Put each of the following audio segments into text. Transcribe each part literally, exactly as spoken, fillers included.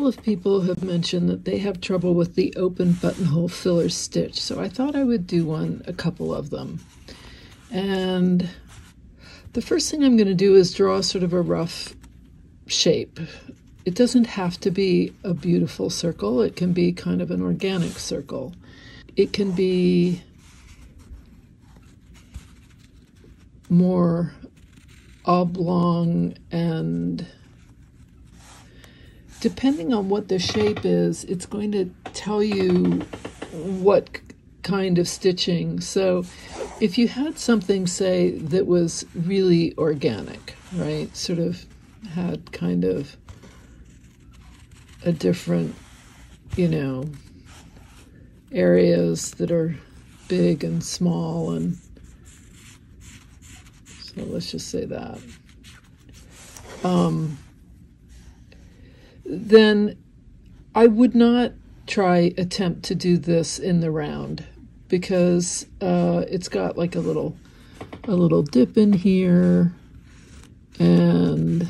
couple of people have mentioned that they have trouble with the open buttonhole filler stitch, so I thought I would do one, a couple of them. And the first thing I'm going to do is draw sort of a rough shape. It doesn't have to be a beautiful circle. It can be kind of an organic circle. It can be more oblong, and depending on what the shape is, it's going to tell you what kind of stitching. So if you had something, say, that was really organic, right, sort of had kind of a different, you know, areas that are big and small, and so let's just say that. Um, then I would not try attempt to do this in the round, because uh, it's got like a little a little dip in here, and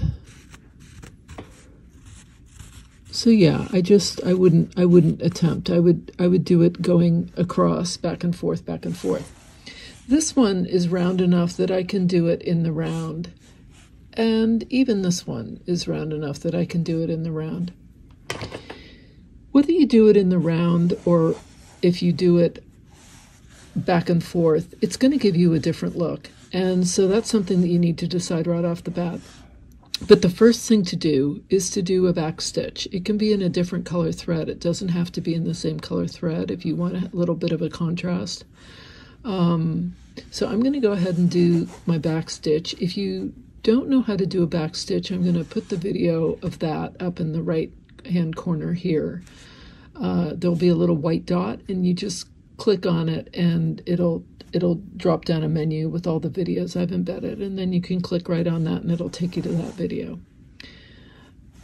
so yeah, I just I wouldn't I wouldn't attempt. I would I would do it going across, back and forth, back and forth. This one is round enough that I can do it in the round, and even this one is round enough that I can do it in the round. Whether you do it in the round or if you do it back and forth, it's going to give you a different look. And so that's something that you need to decide right off the bat. But the first thing to do is to do a back stitch. It can be in a different color thread. It doesn't have to be in the same color thread if you want a little bit of a contrast. Um, so I'm going to go ahead and do my back stitch. If you don't know how to do a back stitch, I'm going to put the video of that up in the right hand corner here. Uh, there'll be a little white dot, and you just click on it, and it'll it'll drop down a menu with all the videos I've embedded, and then you can click right on that and it'll take you to that video.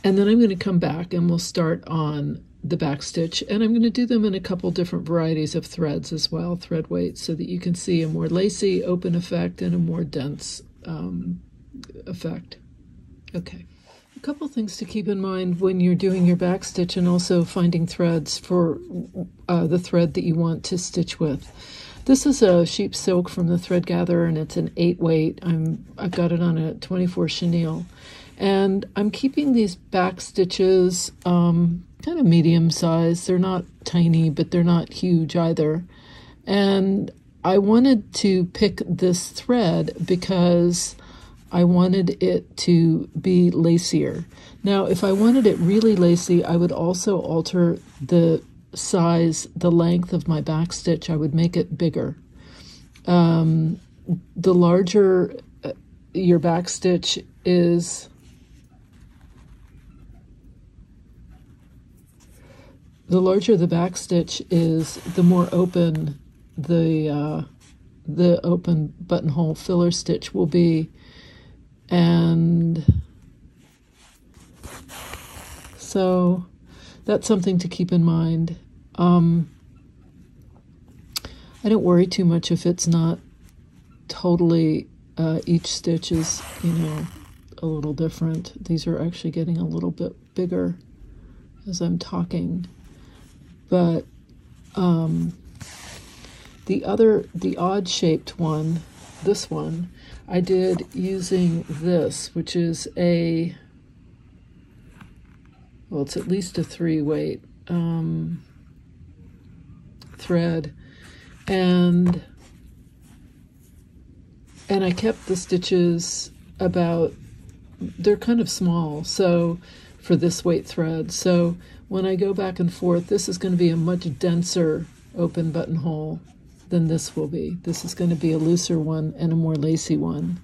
And then I'm going to come back and we'll start on the back stitch, and I'm going to do them in a couple different varieties of threads as well, thread weights, so that you can see a more lacy open effect and a more dense um, effect. Okay. A couple things to keep in mind when you're doing your back stitch and also finding threads for uh, the thread that you want to stitch with. This is a sheep silk from the Thread Gatherer, and it's an eight weight. I'm, I've got it on a twenty-four chenille, and I'm keeping these back stitches um, kind of medium size. They're not tiny, but they're not huge either. And I wanted to pick this thread because I wanted it to be lacier. Now, if I wanted it really lacy, I would also alter the size, the length of my back stitch. I would make it bigger. Um, the larger your back stitch is, the larger the back stitch is, the more open the uh, the open buttonhole filler stitch will be. And so that's something to keep in mind. Um, I don't worry too much if it's not totally, uh, each stitch is, you know, a little different. These are actually getting a little bit bigger as I'm talking. But um, the other, the odd shaped one, this one, I did using this, which is a, well, it's at least a three weight um, thread, and and I kept the stitches about, they're kind of small, so for this weight thread. So when I go back and forth, this is going to be a much denser open buttonhole than this will be. This is going to be a looser one and a more lacy one.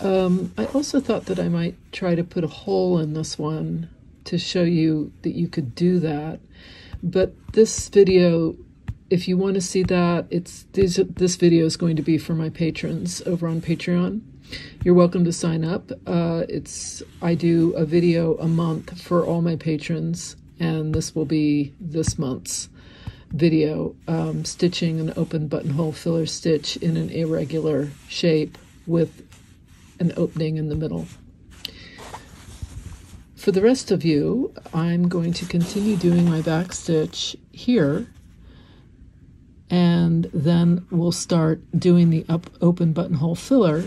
Um, I also thought that I might try to put a hole in this one to show you that you could do that. But this video, if you want to see that, it's these, this video is going to be for my patrons over on Patreon. You're welcome to sign up. Uh, it's I do a video a month for all my patrons, and this will be this month's video, um, stitching an open buttonhole filler stitch in an irregular shape with an opening in the middle. For the rest of you, I'm going to continue doing my back stitch here, and then we'll start doing the up open buttonhole filler.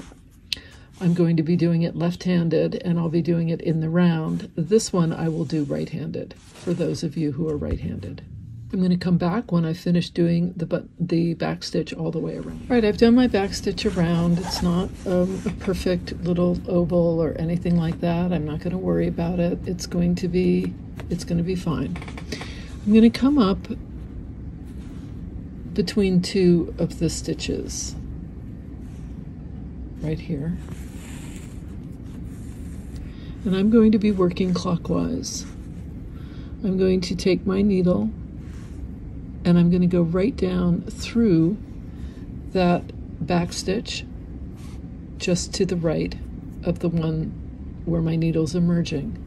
I'm going to be doing it left-handed, and I'll be doing it in the round. This one I will do right-handed for those of you who are right-handed. I'm going to come back when I finish doing the but the back stitch all the way around. All right, I've done my back stitch around. It's not um, a perfect little oval or anything like that. I'm not going to worry about it. It's going to be it's going to be fine. I'm going to come up between two of the stitches right here, and I'm going to be working clockwise. I'm going to take my needle and I'm going to go right down through that back stitch just to the right of the one where my needle's emerging,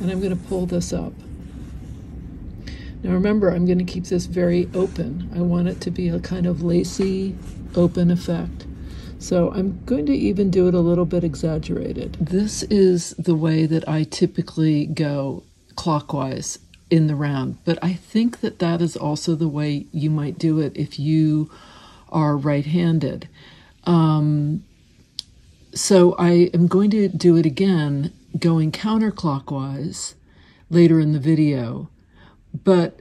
and I'm going to pull this up. Now remember, I'm going to keep this very open. I want it to be a kind of lacy open effect. So I'm going to even do it a little bit exaggerated. This is the way that I typically go clockwise in the round, but I think that that is also the way you might do it if you are right-handed. Um, so I am going to do it again going counterclockwise later in the video, but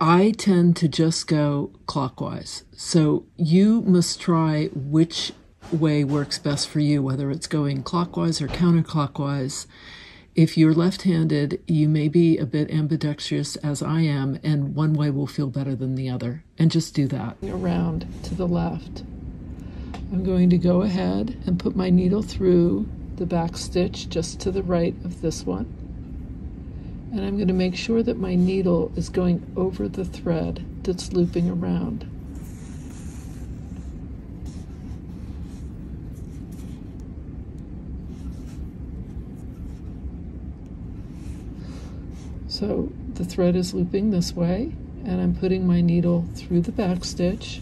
I tend to just go clockwise. So you must try which way works best for you, whether it's going clockwise or counterclockwise. If you're left-handed, you may be a bit ambidextrous, as I am, and one way will feel better than the other. And just do that. Around to the left. I'm going to go ahead and put my needle through the back stitch just to the right of this one. And I'm going to make sure that my needle is going over the thread that's looping around. So the thread is looping this way, and I'm putting my needle through the back stitch,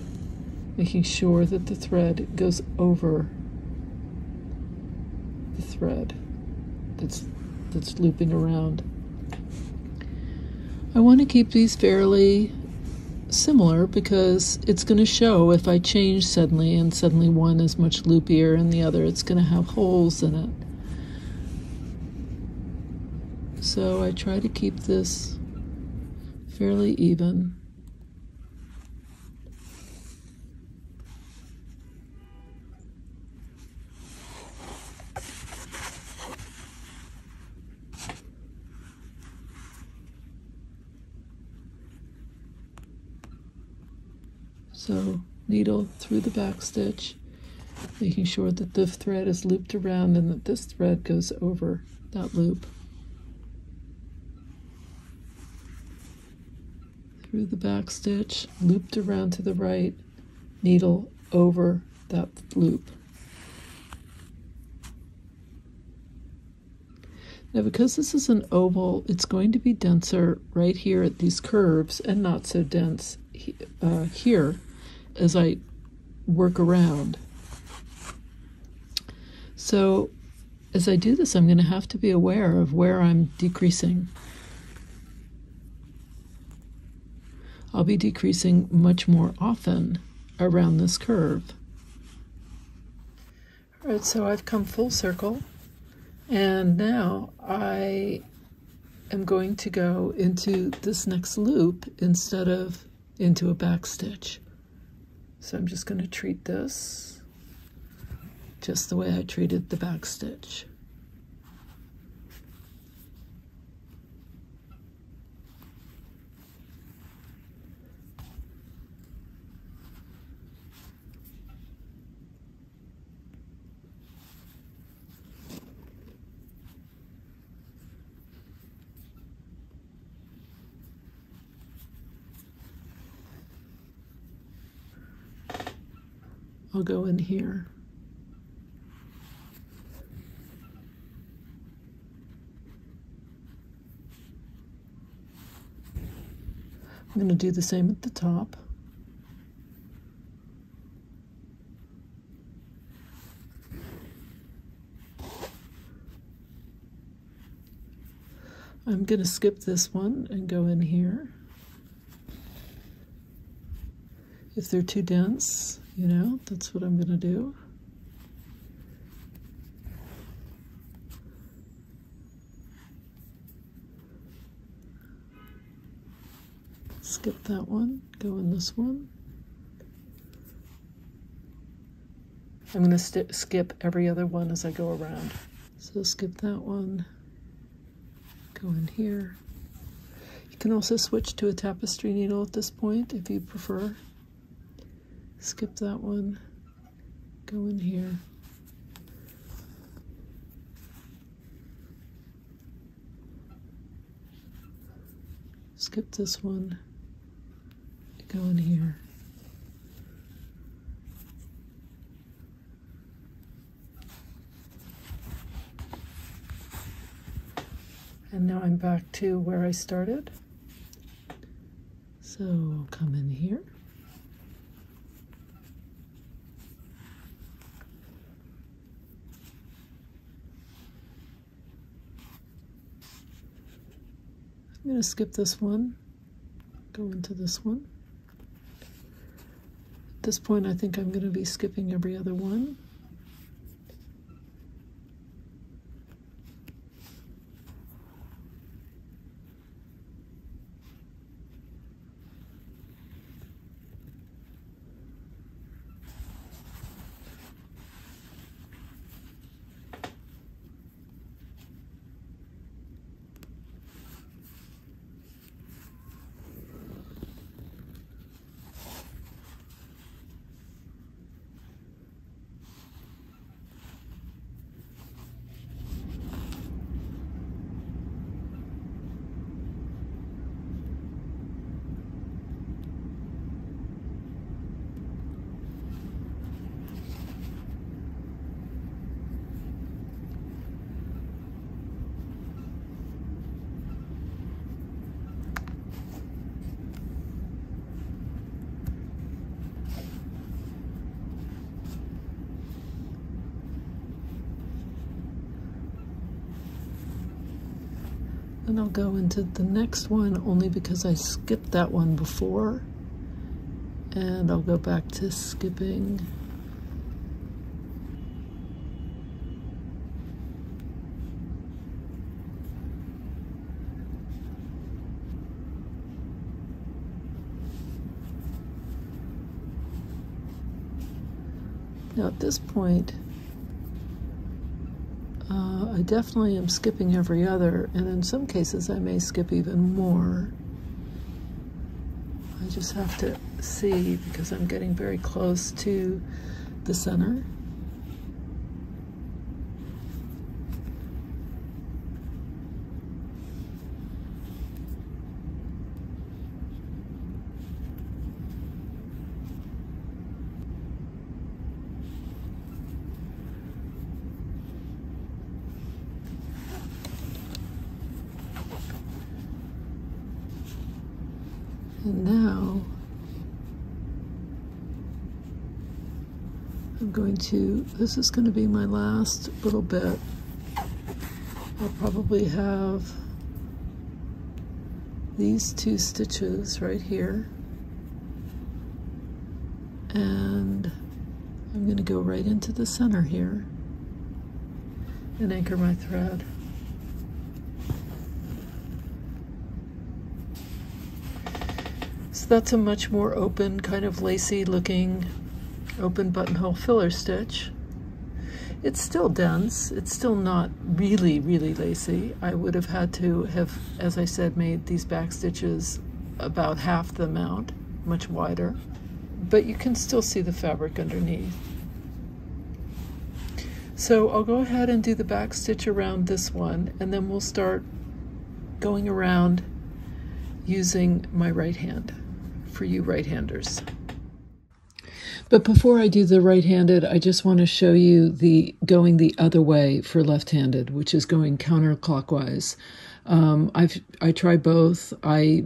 making sure that the thread goes over the thread that's, that's looping around. I want to keep these fairly similar because it's going to show if I change suddenly, and suddenly one is much loopier and the other, it's going to have holes in it. So I try to keep this fairly even. So needle through the back stitch, making sure that the thread is looped around and that this thread goes over that loop. Through the back stitch, looped around to the right, needle over that loop. Now because this is an oval, it's going to be denser right here at these curves and not so dense he uh, here as I work around. So as I do this, I'm going to have to be aware of where I'm decreasing. I'll be decreasing much more often around this curve. All right, so I've come full circle, and now I am going to go into this next loop instead of into a back stitch. So I'm just going to treat this just the way I treated the back stitch. I'll go in here. I'm going to do the same at the top. I'm going to skip this one and go in here. If they're too dense, you know, that's what I'm going to do. Skip that one, go in this one. I'm going to st- skip every other one as I go around. So skip that one, go in here. You can also switch to a tapestry needle at this point if you prefer. Skip that one, go in here. Skip this one, go in here. And now I'm back to where I started. So I'll come in here. I'm going to skip this one, go into this one. At this point, I think I'm going to be skipping every other one. And I'll go into the next one only because I skipped that one before, and I'll go back to skipping now. At this point Uh, I definitely am skipping every other, and in some cases I may skip even more. I just have to see because I'm getting very close to the center. And now I'm going to, this is going to be my last little bit. I'll probably have these two stitches right here. And I'm going to go right into the center here and anchor my thread. So that's a much more open, kind of lacy looking open buttonhole filler stitch. It's still dense, it's still not really, really lacy. I would have had to have, as I said, made these back stitches about half the amount, much wider, but you can still see the fabric underneath. So I'll go ahead and do the back stitch around this one, and then we'll start going around using my right hand. For you right-handers. But before I do the right-handed, I just want to show you the going the other way for left-handed, which is going counterclockwise. Um, I've I try both. I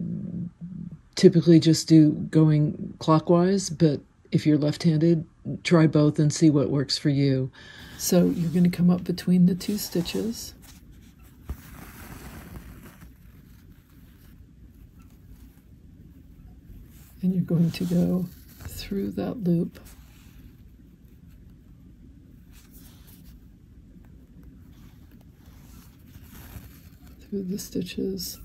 typically just do going clockwise, but if you're left-handed, try both and see what works for you. So you're going to come up between the two stitches. and you're going to go through that loop through the stitches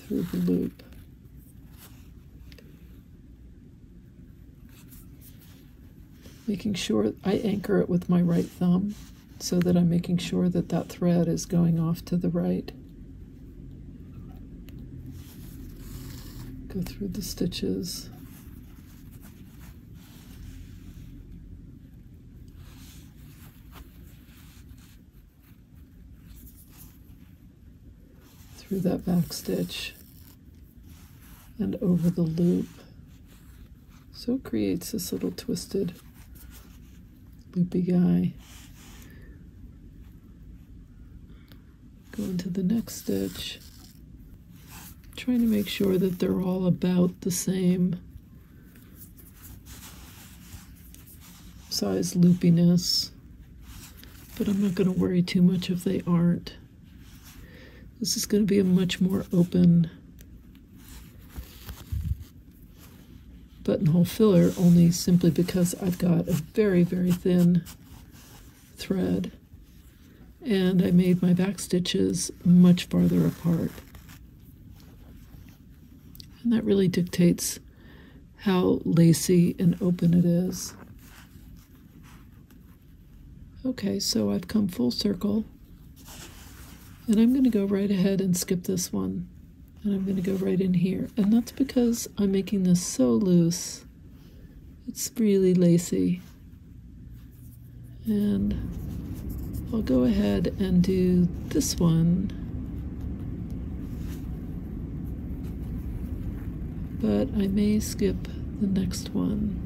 through the loop. Making sure I anchor it with my right thumb so that I'm making sure that that thread is going off to the right. Go through the stitches. Through that back stitch and over the loop. So it creates this little twisted loopy guy. Go into the next stitch, trying to make sure that they're all about the same size loopiness, but I'm not going to worry too much if they aren't. This is going to be a much more open buttonhole filler, only simply because I've got a very, very thin thread and I made my back stitches much farther apart. And that really dictates how lacy and open it is. Okay, so I've come full circle and I'm going to go right ahead and skip this one. And I'm going to go right in here. And that's because I'm making this so loose. It's really lacy. And I'll go ahead and do this one. But I may skip the next one.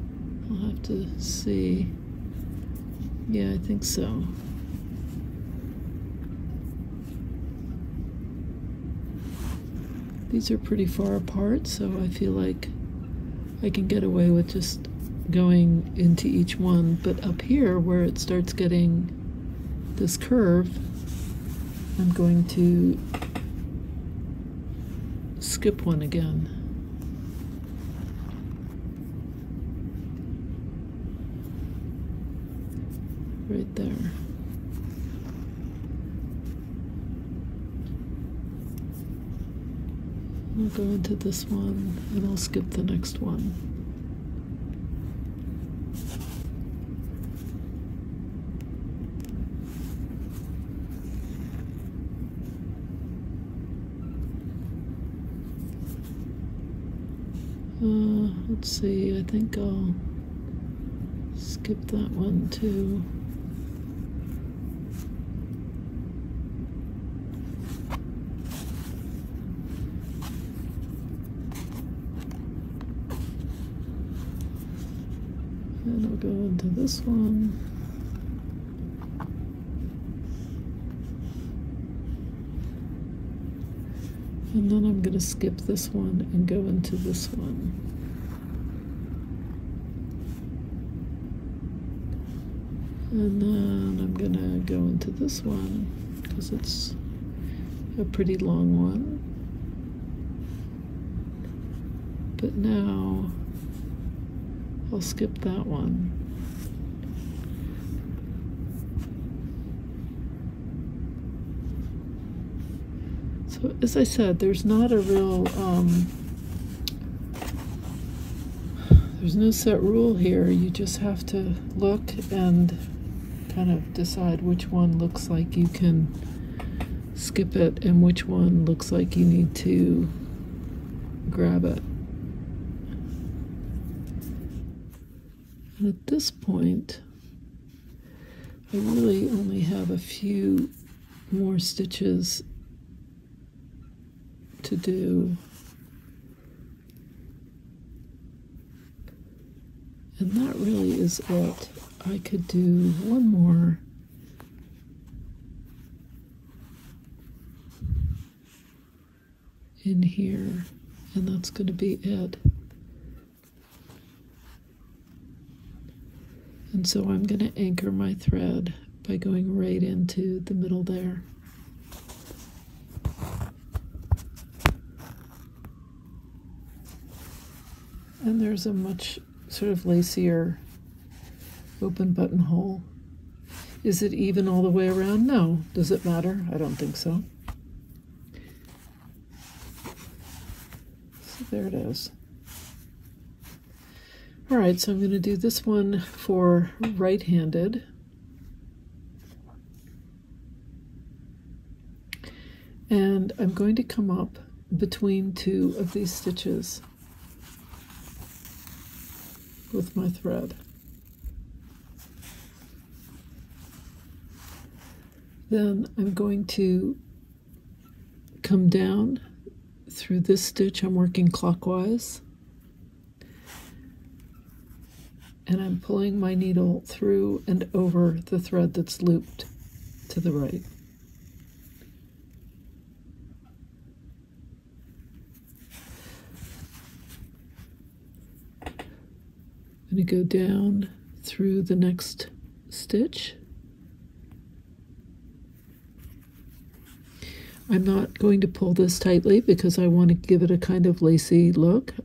I'll have to see. Yeah, I think so. These are pretty far apart, so I feel like I can get away with just going into each one. But up here, where it starts getting this curve, I'm going to skip one again. Right there. I'll go into this one, and I'll skip the next one. Uh, let's see, I think I'll skip that one too. And I'll go into this one. And then I'm going to skip this one and go into this one. And then I'm going to go into this one because it's a pretty long one. But now I'll skip that one. So as I said, there's not a real, um, there's no set rule here. You just have to look and kind of decide which one looks like you can skip it and which one looks like you need to grab it. And at this point, I really only have a few more stitches to do. And that really is it. I could do one more. In here, and that's going to be it. And so I'm going to anchor my thread by going right into the middle there. Then there's a much sort of lacier open buttonhole. Is it even all the way around? No. Does it matter? I don't think so. So there it is. All right, so I'm going to do this one for right-handed. And I'm going to come up between two of these stitches with my thread. Then I'm going to come down through this stitch. I'm working clockwise. And I'm pulling my needle through and over the thread that's looped to the right. I'm going to go down through the next stitch. I'm not going to pull this tightly because I want to give it a kind of lacy look.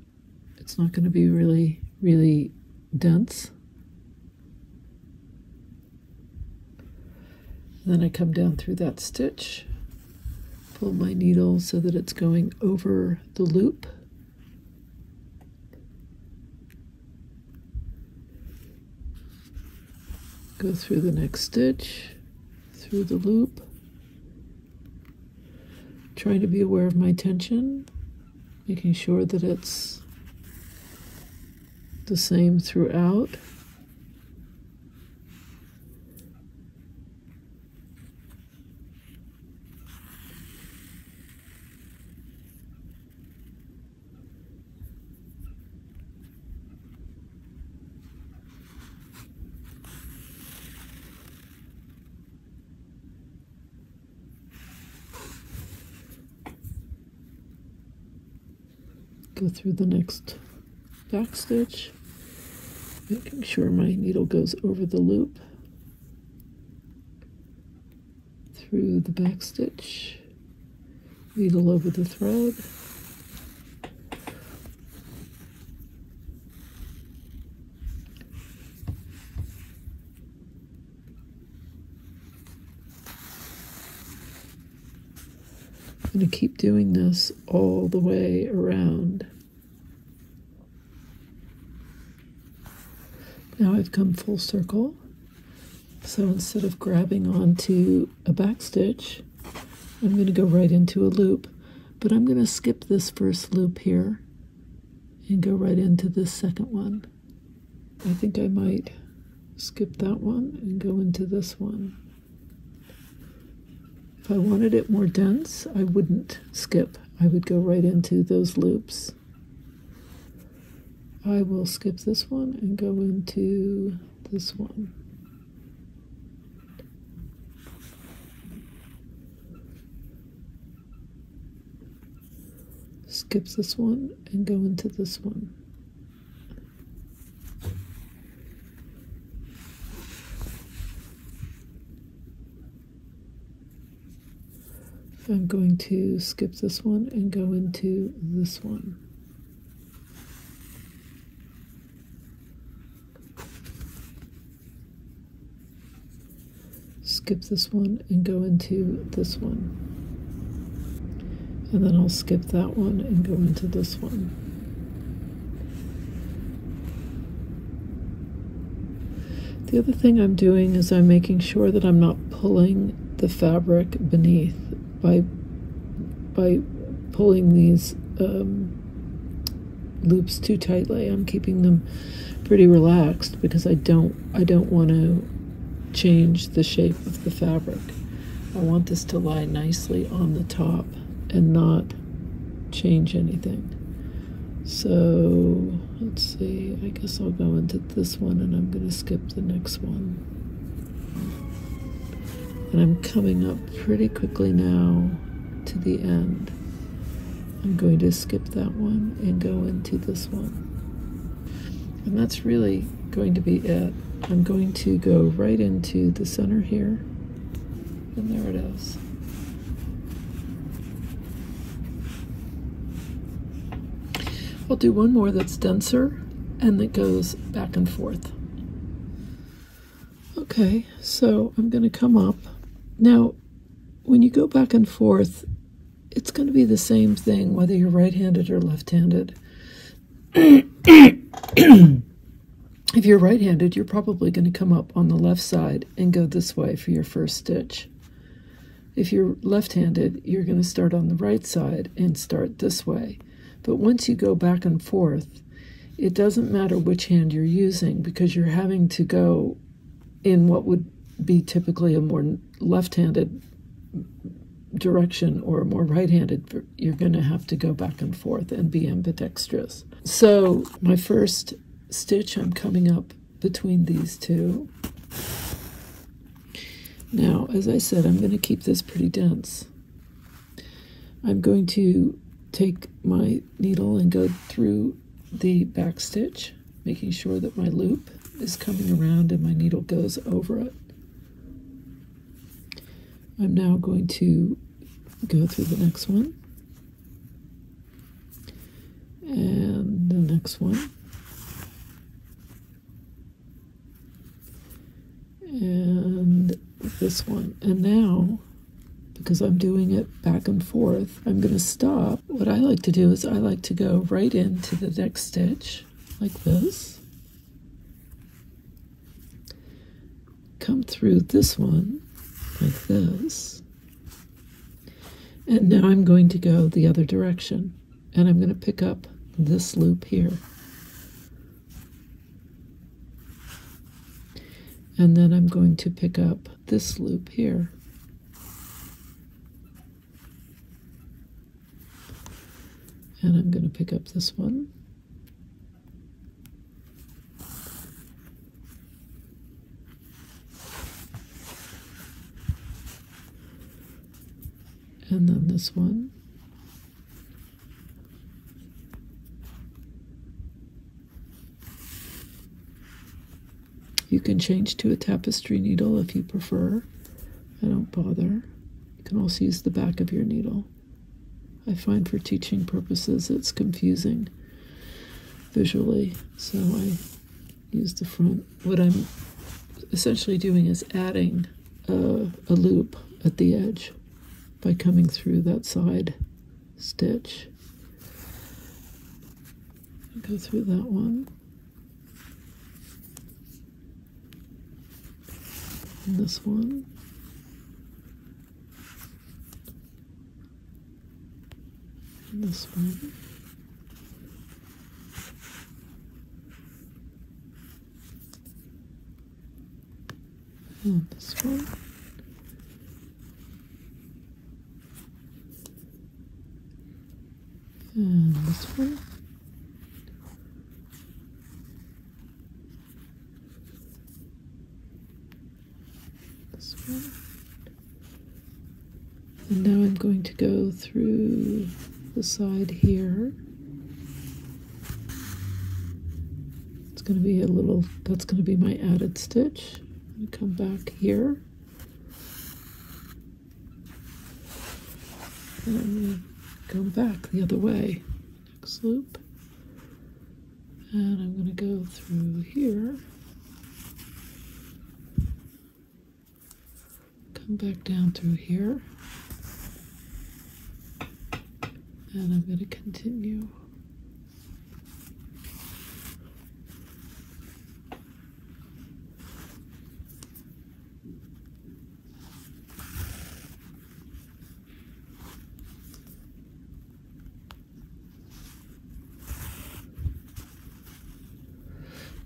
It's not going to be really, really dense. Then I come down through that stitch, pull my needle so that it's going over the loop. Go through the next stitch, through the loop, trying to be aware of my tension, making sure that it's the same throughout. Go through the next back stitch, making sure my needle goes over the loop, through the back stitch, needle over the thread, I'm going to keep doing this all the way around. Now I've come full circle, so instead of grabbing onto a back stitch, I'm going to go right into a loop, but I'm going to skip this first loop here and go right into this second one. I think I might skip that one and go into this one. If I wanted it more dense, I wouldn't skip. I would go right into those loops. I will skip this one and go into this one. Skip this one and go into this one. I'm going to skip this one and go into this one. Skip this one and go into this one. And then I'll skip that one and go into this one. The other thing I'm doing is I'm making sure that I'm not pulling the fabric beneath. By, by pulling these um, loops too tightly, I'm keeping them pretty relaxed because I don't I don't want to change the shape of the fabric. I want this to lie nicely on the top and not change anything. So let's see, I guess I'll go into this one and I'm going to skip the next one. And I'm coming up pretty quickly now to the end. I'm going to skip that one and go into this one. And that's really going to be it. I'm going to go right into the center here. And there it is. We'll do one more that's denser and that goes back and forth. Okay, so I'm going to come up. Now, when you go back and forth, it's going to be the same thing, whether you're right-handed or left-handed. If you're right-handed, you're probably going to come up on the left side and go this way for your first stitch. If you're left-handed, you're going to start on the right side and start this way. But once you go back and forth, it doesn't matter which hand you're using, because you're having to go in what would be typically a more left-handed direction or more right-handed. You're going to have to go back and forth and be ambidextrous. So my first stitch, I'm coming up between these two. Now, as I said, I'm going to keep this pretty dense. I'm going to take my needle and go through the back stitch, making sure that my loop is coming around and my needle goes over it. I'm now going to go through the next one and the next one and this one. And now, because I'm doing it back and forth, I'm going to stop. What I like to do is I like to go right into the next stitch like this, come through this one like this, and now I'm going to go the other direction, and I'm going to pick up this loop here, and then I'm going to pick up this loop here, and I'm going to pick up this one, and then this one, you can change to a tapestry needle if you prefer. I don't bother. You can also use the back of your needle. I find for teaching purposes it's confusing visually, so I use the front. What I'm essentially doing is adding a, a loop at the edge by coming through that side stitch. Go through that one, and this one, and this one, and this one, and this one, this one, and now I'm going to go through the side here. It's going to be a little, that's going to be my added stitch. I'm going to come back here, and I'm going to go back the other way, next loop, and I'm going to go through here, come back down through here, and I'm going to continue.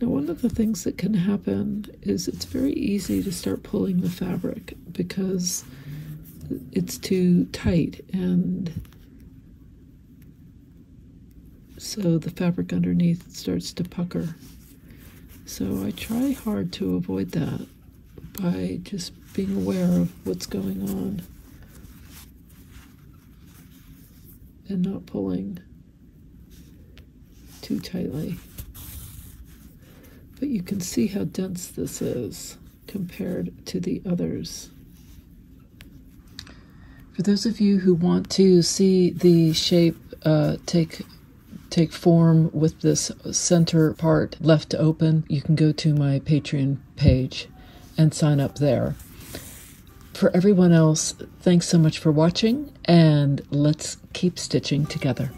Now, one of the things that can happen is it's very easy to start pulling the fabric because it's too tight, and so the fabric underneath starts to pucker. So I try hard to avoid that by just being aware of what's going on and not pulling too tightly. But you can see how dense this is compared to the others. For those of you who want to see the shape uh, take take form with this center part left open, you can go to my Patreon page and sign up there. For everyone else, thanks so much for watching, and let's keep stitching together.